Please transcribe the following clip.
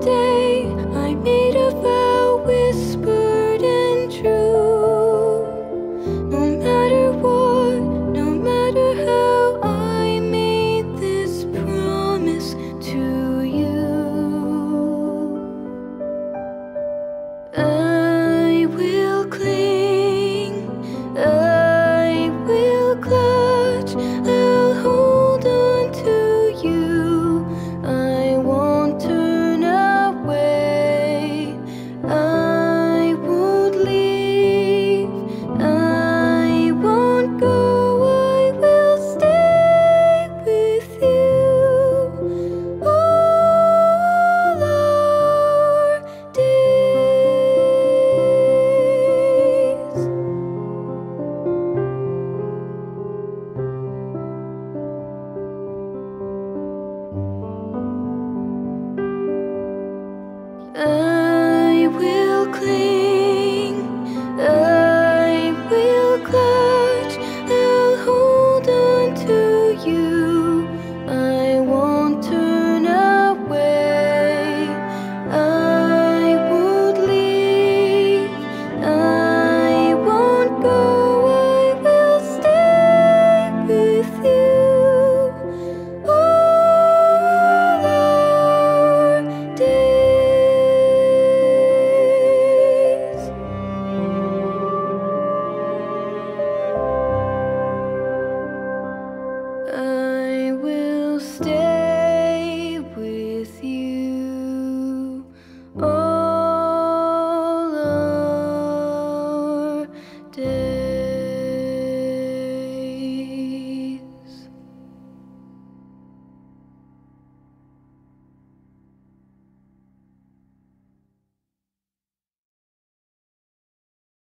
day.